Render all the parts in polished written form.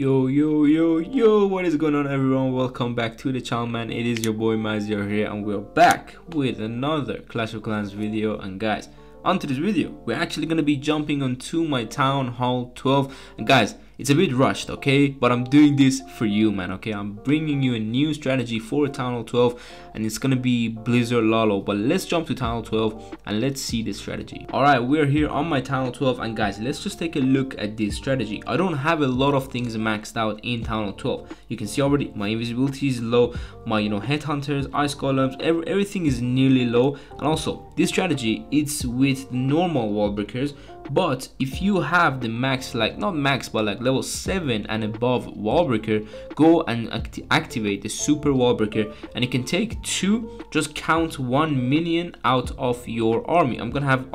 Yo, what is going on, everyone? Welcome back to the channel, man. It is your boy Mazior here, and we're back with another Clash of Clans video. And guys, on today's video we're actually going to be jumping onto my Town Hall 12. And guys, it's a bit rushed, okay, but I'm doing this for you, man. Okay, I'm bringing you a new strategy for Town Hall 12, and it's gonna be Blizzard Lalo. But let's jump to Town Hall 12 and let's see this strategy. All right, we're here on my Town Hall 12, and guys, let's just take a look at this strategy. I don't have a lot of things maxed out in Town Hall 12. You can see already my invisibility is low, my headhunters, ice columns, everything is nearly low, and also this strategy, it's with normal wall breakers. But if you have the max, like not max but like level 7 and above wall breaker, go and activate the super wall breaker, and you can take 2, just count 1 minion out of your army. I'm gonna have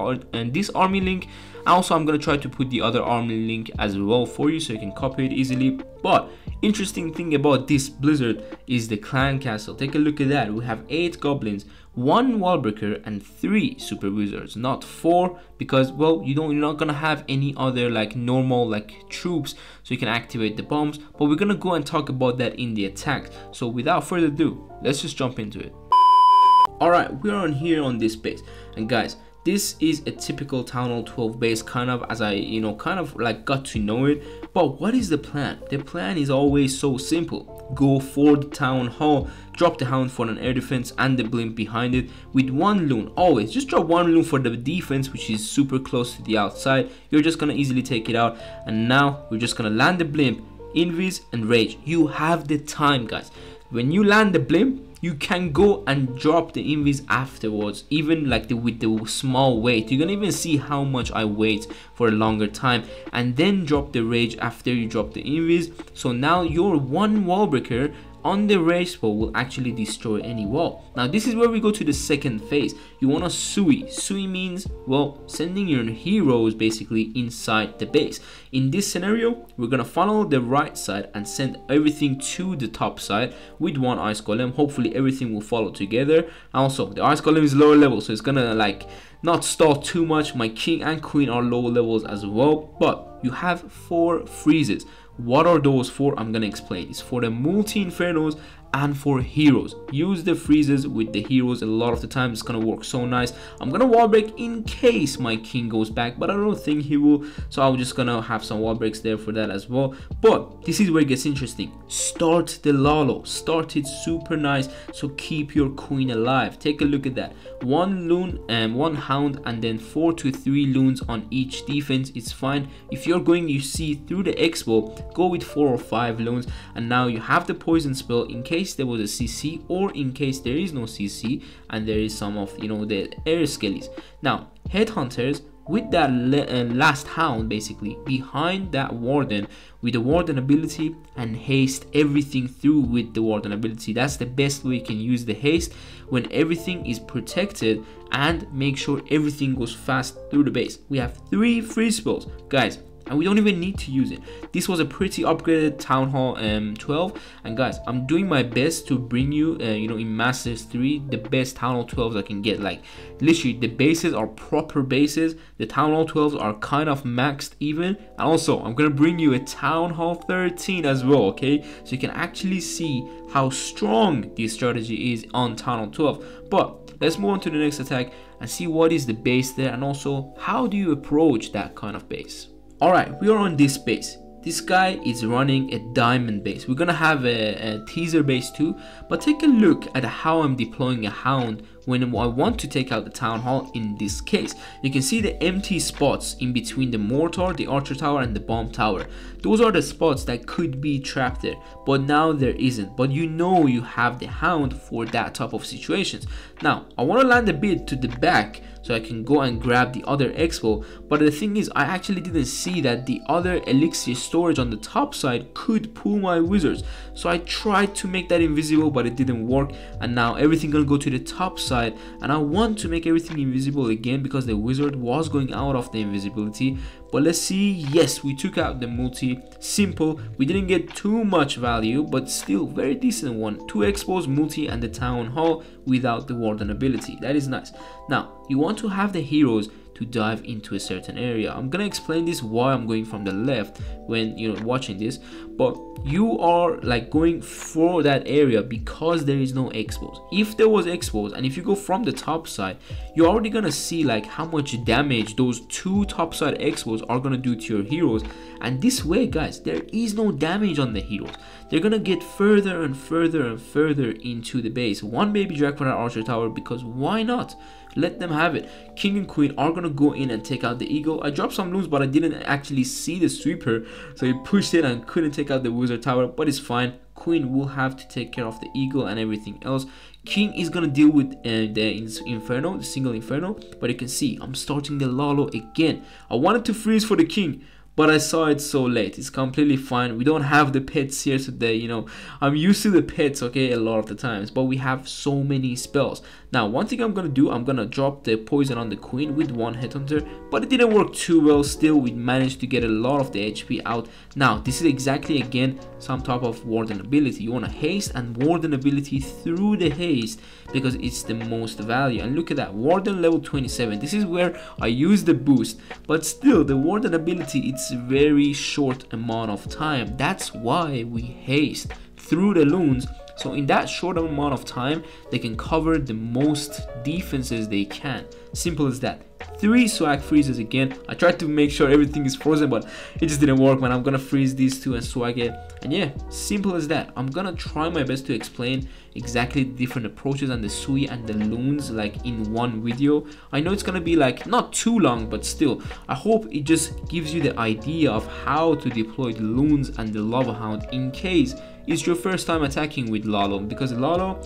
this army link, and also I'm gonna try to put the other army link as well for you so you can copy it easily. But interesting thing about this Blizzard is the clan castle. Take a look at that. We have 8 goblins, 1 wall breaker, and 3 super wizards, not 4, because well, you're not gonna have any other like normal like troops, so you can activate the bombs. But we're gonna go and talk about that in the attack. So without further ado, let's just jump into it. All right, we're on here on this base, and guys, this is a typical Town Hall 12 base, kind of as I, kind of like got to know it. But what is the plan? The plan is always so simple. Go for the Town Hall, drop the hound for an air defense and the blimp behind it with 1 loon. Always just drop 1 loon for the defense, which is super close to the outside. You're just gonna easily take it out. And now we're just gonna land the blimp, invis, and rage. You have the time, guys. When you land the blimp, you can go and drop the invis afterwards, even like with the small weight. You're gonna even see how much I wait for a longer time, and then drop the rage after you drop the invis. So now your 1 wall breaker on the rage spell will actually destroy any wall. Now this is where we go to the second phase. You wanna sui. Sui means, well, sending your heroes basically inside the base. In this scenario, we're gonna follow the right side and send everything to the top side with 1 ice golem. Hopefully everything will follow together. Also, the ice golem is lower level, so it's gonna like not stall too much. My king and queen are lower levels as well, but you have 4 freezes. What are those for? I'm gonna explain. It's for the multi infernos and for heroes. Use the freezes with the heroes a lot of the time. It's gonna work so nice. I'm gonna wall break in case my king goes back, but I don't think he will, so I'm just gonna have some wall breaks there for that as well. But this is where it gets interesting. Start the Lalo. Start it super nice, so keep your queen alive. Take a look at that. 1 loon and 1 hound, and then 4 to 3 loons on each defense. It's fine. If you're going, you see through the x-bow, go with 4 or 5 loons, and now you have the poison spell in case there was a CC, or in case there is no CC and there is some of the air skellies. Now headhunters with that last hound basically behind that warden with the warden ability, and haste everything through with the warden ability. That's the best way you can use the haste, when everything is protected, and make sure everything goes fast through the base. We have 3 freeze spells, guys, and we don't even need to use it. This was a pretty upgraded Town Hall 12, and guys, I'm doing my best to bring you in Masters 3 the best Town Hall 12s I can get. Like literally the bases are proper bases, the Town Hall 12s are kind of maxed even, and also I'm gonna bring you a Town Hall 13 as well, okay, so you can actually see how strong this strategy is on Town Hall 12. But let's move on to the next attack and see what is the base there, and also how do you approach that kind of base. Alright, we are on this base. This guy is running a diamond base. We're gonna have a teaser base too, but take a look at how I'm deploying a hound when I want to take out the town hall. In this case, you can see the empty spots in between the mortar, the archer tower, and the bomb tower. Those are the spots that could be trapped there, but now there isn't. But you have the hound for that type of situations. Now I want to land a bit to the back so I can go and grab the other expo, but the thing is, I actually didn't see that the other elixir storage on the top side could pull my wizards, so I tried to make that invisible, but it didn't work. And now everything gonna go to the top side, and I want to make everything invisible again because the wizard was going out of the invisibility. But let's see. Yes, we took out the multi. Simple. We didn't get too much value, but still very decent one. 2 expose, multi, and the town hall without the warden ability. That is nice. Now you want to have the heroes to dive into a certain area. I'm gonna explain this why I'm going from the left when you're watching this, but you are like going for that area because there is no expose. If there was expose, and if you go from the top side, you're already gonna see like how much damage those two top side expos are gonna do to your heroes. And this way, guys, there is no damage on the heroes. They're gonna get further and further and further into the base. One baby jack for that archer tower, because why not? Let them have it. King and queen are gonna go in and take out the eagle. I dropped some loons, but I didn't actually see the sweeper, so he pushed it and couldn't take out the wizard tower, but it's fine. Queen will have to take care of the eagle and everything else. King is gonna deal with the inferno, the single inferno, but you can see I'm starting the Lalo again. I wanted to freeze for the king, but I saw it so late. It's completely fine. We don't have the pets here today, you know. I'm used to the pets, okay, a lot of the times. But we have so many spells. Now, one thing I'm going to do, I'm going to drop the poison on the queen with one headhunter. But it didn't work too well. Still, we managed to get a lot of the HP out. Now, this is exactly, again, some type of warden ability. You want to haste and warden ability through the haste because it's the most value. And look at that. Warden level 27. This is where I use the boost. But still, the warden ability, it's very short amount of time. That's why we haste through the loons, so in that short amount of time they can cover the most defenses they can. Simple as that. 3 swag freezes again. I tried to make sure everything is frozen, but it just didn't work, man. I'm gonna freeze these two and swag it, and yeah, simple as that. I'm gonna try my best to explain exactly the different approaches and the sui and the loons like in one video. I know it's gonna be like not too long, but still I hope it just gives you the idea of how to deploy the loons and the lava hound in case it's your first time attacking with Lalo, because Lalo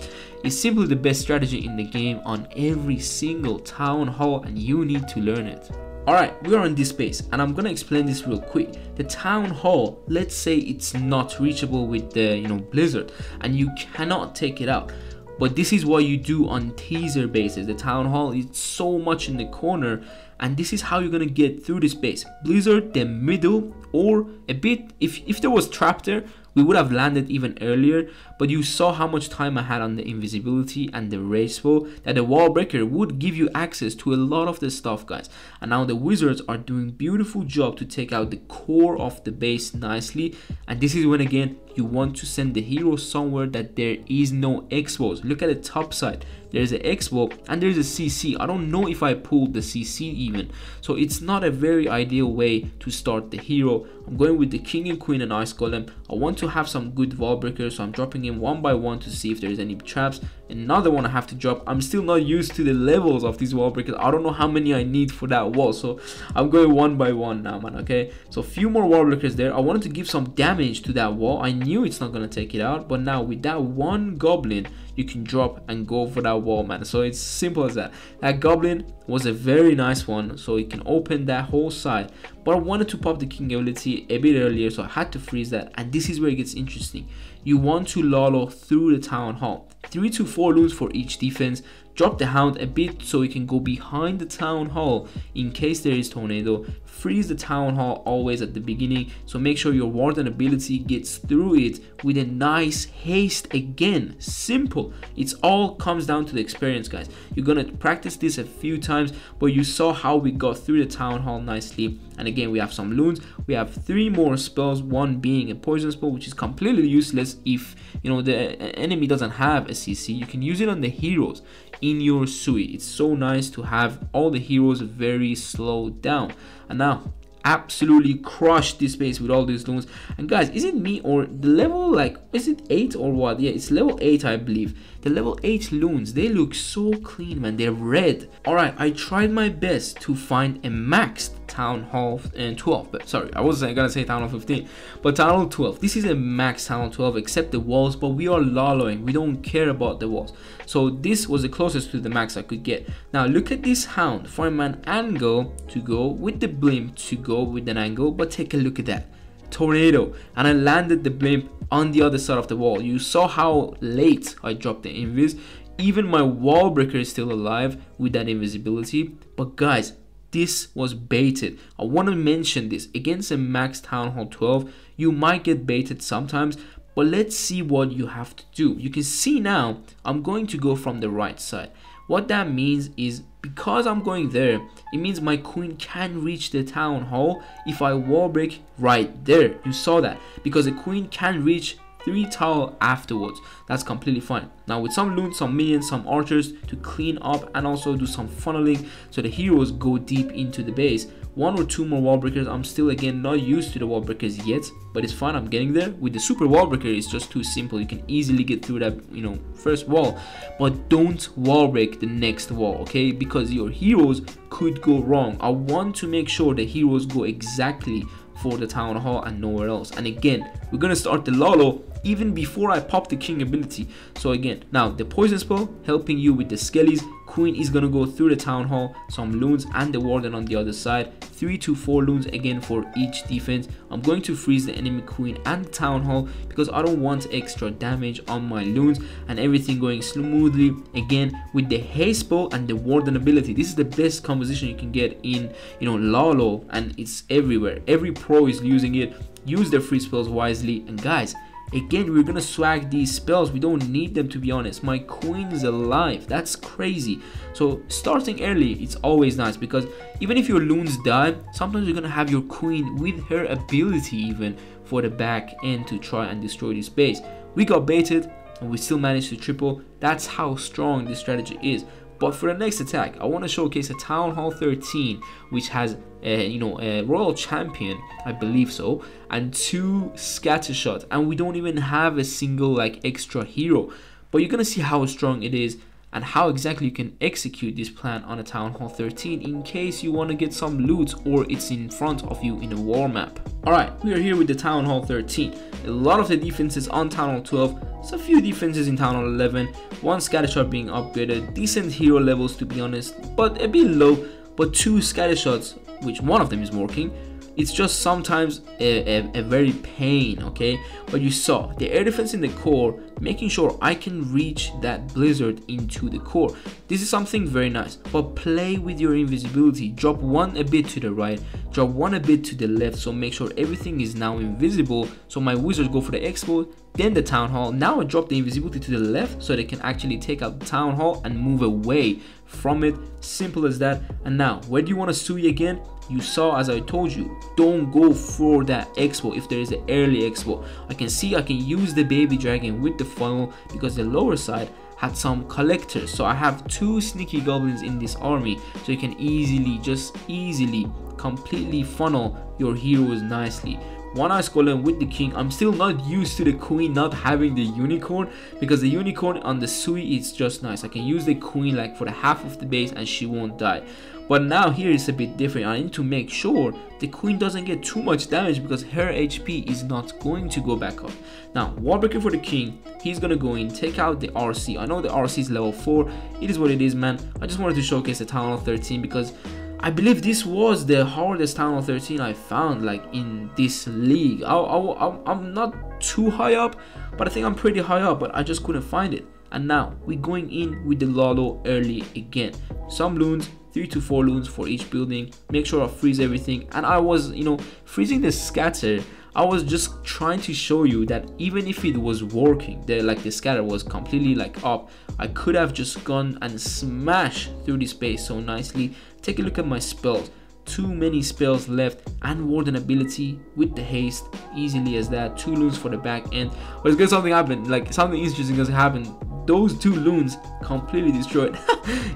is simply the best strategy in the game on every single town hall, and you need to learn it. Alright, we are in this base, and I'm gonna explain this real quick. The town hall, let's say it's not reachable with the blizzard, and you cannot take it out. But this is what you do on teaser bases. The town hall is so much in the corner, and this is how you're gonna get through this base. Blizzard, the middle, or a bit, if there was trap there, we would have landed even earlier, but you saw how much time I had on the invisibility and the rage spell, that the wall breaker would give you access to a lot of the stuff, guys. And now the wizards are doing beautiful job to take out the core of the base nicely, and this is when again you want to send the hero somewhere that there is no expose. Look at the top side. There's an x-bow and there's a CC. I don't know if I pulled the CC even, so it's not a very ideal way to start the hero. I'm going with the king and queen and ice golem. I want to have some good wall breakers, so I'm dropping in one by one to see if there's any traps. Another one I have to drop. I'm still not used to the levels of these wall breakers. I don't know how many I need for that wall, so I'm going one by one now, man. Okay, so a few more wall breakers there. I wanted to give some damage to that wall. I knew it's not gonna take it out, but now with that one goblin you can drop and go for that wall, man. So it's simple as that. That goblin was a very nice one, so it can open that whole side, but I wanted to pop the king ability a bit earlier, so I had to freeze that. And this is where it gets interesting. You want to Lalo through the town hall. 3 to 4 loons for each defense. Drop the hound a bit so it can go behind the town hall in case there is tornado. Freeze the town hall always at the beginning, so make sure your warden ability gets through it with a nice haste again. Simple. It's all comes down to the experience, guys. You're gonna practice this a few times, but you saw how we got through the town hall nicely. And again, we have some loons. We have 3 more spells, one being a poison spell, which is completely useless if the enemy doesn't have a CC. You can use it on the heroes in your sui. It's so nice to have all the heroes very slowed down. And now absolutely crush this base with all these loons. And guys, is it me or the level, like, is it 8 or what? Yeah, it's level 8, I believe. The level 8 loons, they look so clean, man. They're red. All right, I tried my best to find a maxed town hall 12, but sorry, I wasn't gonna say town hall 15, but town hall 12. This is a max town hall 12 except the walls, but we are laloing. We don't care about the walls, so this was the closest to the max I could get. Now look at this hound from an angle to go with the blimp to go with an angle, but take a look at that tornado, and I landed the blimp on the other side of the wall. You saw how late I dropped the invis. Even my wall breaker is still alive with that invisibility. But guys, this was baited. I want to mention this. Against a max town hall 12, you might get baited sometimes, but let's see what you have to do. You can see now I'm going to go from the right side. What that means is because I'm going there, it means my queen can reach the town hall if I wall break right there. You saw that, because the queen can reach 3 tile afterwards. That's completely fine. Now with some loons, some minions, some archers to clean up and also do some funneling so the heroes go deep into the base. 1 or 2 more wall breakers. I'm still again not used to the wall breakers yet, but it's fine, I'm getting there. With the super wall breaker, it's just too simple. You can easily get through that, you know, first wall, but don't wall break the next wall, okay? Because your heroes could go wrong. I want to make sure the heroes go exactly for the town hall and nowhere else. And again, we're gonna start the Lalo even before I pop the king ability. So again, now the poison spell helping you with the skellies. Queen is gonna go through the town hall, some loons and the warden on the other side. 3 to 4 loons again for each defense. I'm going to freeze the enemy queen and the town hall because I don't want extra damage on my loons, and everything going smoothly again with the haste bow and the warden ability. This is the best composition you can get in, you know, Lalo, and it's everywhere. Every pro is using it. Use their free spells wisely. And guys, again, we're gonna swag these spells. We don't need them, to be honest. My queen is alive. That's crazy. So starting early, it's always nice, because even if your loons die, sometimes you're gonna have your queen with her ability even for the back end to try and destroy this base. We got baited and we still managed to triple. That's how strong this strategy is. But for the next attack, I want to showcase a Town Hall 13, which has a Royal Champion, I believe so, and 2 scatter shots, and we don't even have a single like extra hero. But you're gonna see how strong it is and how exactly you can execute this plan on a Town Hall 13 in case you want to get some loot or it's in front of you in a war map. Alright, we are here with the Town Hall 13. A lot of the defenses on Town Hall 12, so a few defenses in Town Hall 11, 1 scatter shot being upgraded, decent hero levels to be honest, but a bit low, but 2 scatter shots, which one of them is working. It's just sometimes a very pain, okay? But you saw the air defense in the core, making sure I can reach that blizzard into the core. This is something very nice, but play with your invisibility. Drop one a bit to the right, drop one a bit to the left, so make sure everything is now invisible. So my wizards go for the expose, then the town hall. Now I drop the invisibility to the left so they can actually take out the town hall and move away from it. Simple as that. And now, where do you want to sui again? You saw, as I told you, don't go for that expo if there is an early expo. I can see I can use the baby dragon with the funnel because the lower side had some collectors, so I have 2 sneaky goblins in this army, so you can easily, just easily, completely funnel your heroes nicely. 1 ice golem with the king. I'm still not used to the queen not having the unicorn, because the unicorn on the sui is just nice. I can use the queen like for the half of the base and she won't die. But now here it's a bit different. I need to make sure the queen doesn't get too much damage because her HP is not going to go back up. Now, wall breaker for the king. He's gonna go in, take out the RC. I know the RC is level 4. It is what it is, man. I just wanted to showcase the Town Hall 13 because I believe this was the hardest Town Hall 13 I found like in this league. I'm not too high up, but I think I'm pretty high up, but I just couldn't find it. And now we're going in with the Lalo early again. Some loons, 3 to 4 loons for each building. Make sure I freeze everything. And I was, you know, freezing the scatter. I was just trying to show you that even if it was working, the scatter was completely like up, I could have just gone and smashed through this base so nicely. Take a look at my spells. Too many spells left, and warden ability with the haste, easily as that. 2 loons for the back end. But it's good, something happened, like something interesting has happened. Those 2 loons completely destroyed.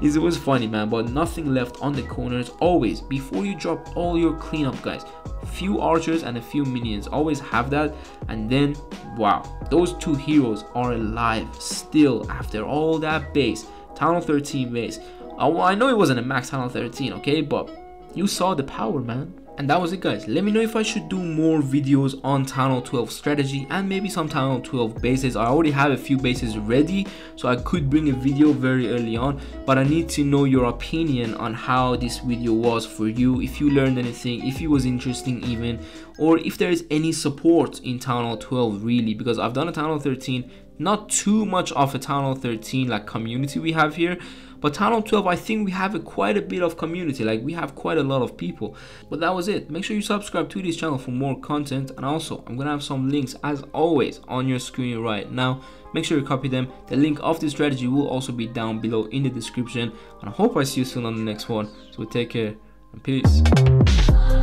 It was funny, man, but nothing left on the corners. Always, before you drop all your cleanup, guys, few archers and a few minions, always have that. And then wow, those 2 heroes are alive still after all that base. Town Hall 13 base. I know it wasn't a max Town Hall 13, okay, but you saw the power, man. And that was it, guys. Let me know if I should do more videos on Town Hall 12 strategy and maybe some Town Hall 12 bases. I already have a few bases ready, so I could bring a video very early on, but I need to know your opinion on how this video was for you, if you learned anything, if it was interesting even, or if there is any support in Town Hall 12 really, because I've done a Town Hall 13, not too much of a Town Hall 13 like community we have here, But Town Hall 12, I think we have quite a bit of community, like we have quite a lot of people. But that was it. Make sure you subscribe to this channel for more content, and also I'm gonna have some links as always on your screen right now. Make sure you copy them. The link of this strategy will also be down below in the description, and I hope I see you soon on the next one. So take care and peace.